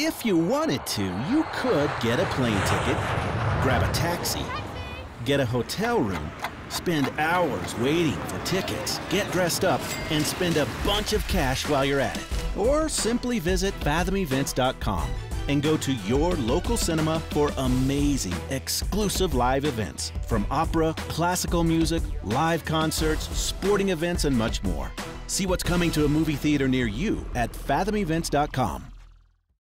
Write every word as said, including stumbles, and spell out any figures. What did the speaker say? If you wanted to, you could get a plane ticket, grab a taxi, get a hotel room, spend hours waiting for tickets, get dressed up, and spend a bunch of cash while you're at it. Or simply visit fathom events dot com and go to your local cinema for amazing, exclusive live events from opera, classical music, live concerts, sporting events, and much more. See what's coming to a movie theater near you at fathom events dot com.